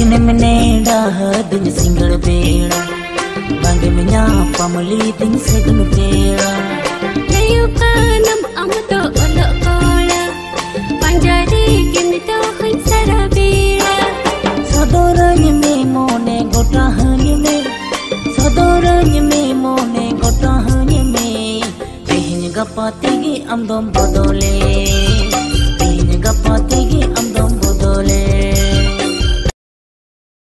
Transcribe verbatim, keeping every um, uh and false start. दिन में नेड़ा दिन सिंगल बेड़ा बांगे में ना पमली दिन सगन बेड़ा नयो कानम अम तो अलो कोला पंजारी किन तो खै सारा बेड़ा सदरन में मोने गोटा हन में सदरन में मोने गोटा हन में तेहन गपाते गे अम दम बदले तेहन गपाते गे।